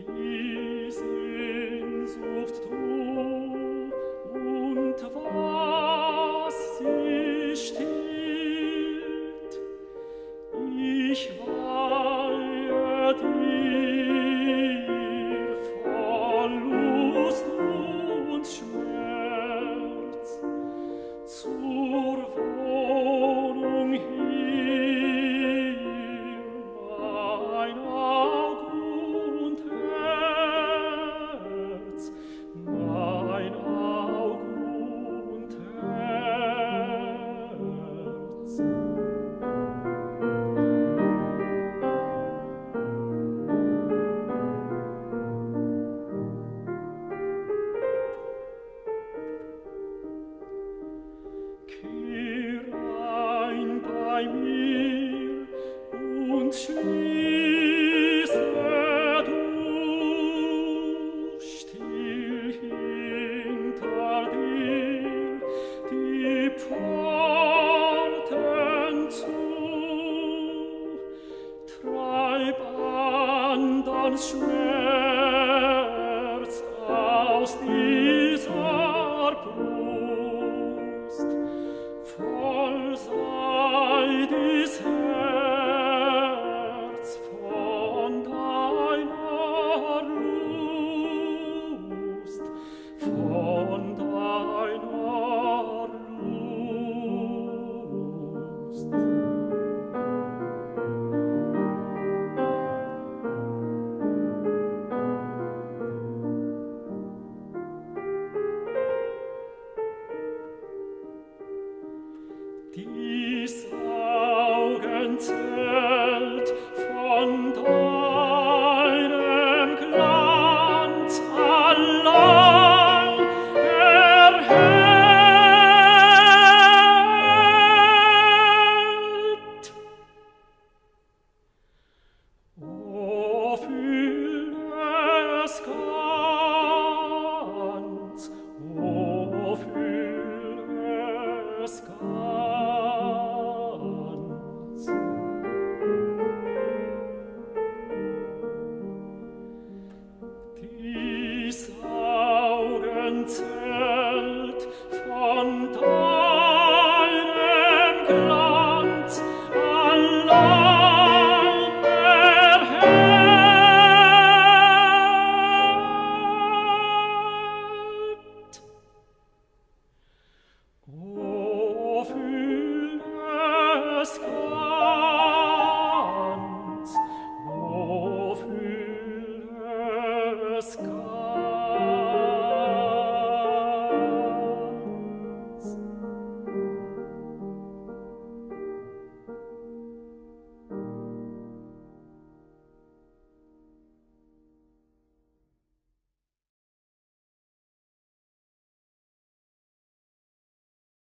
Zelt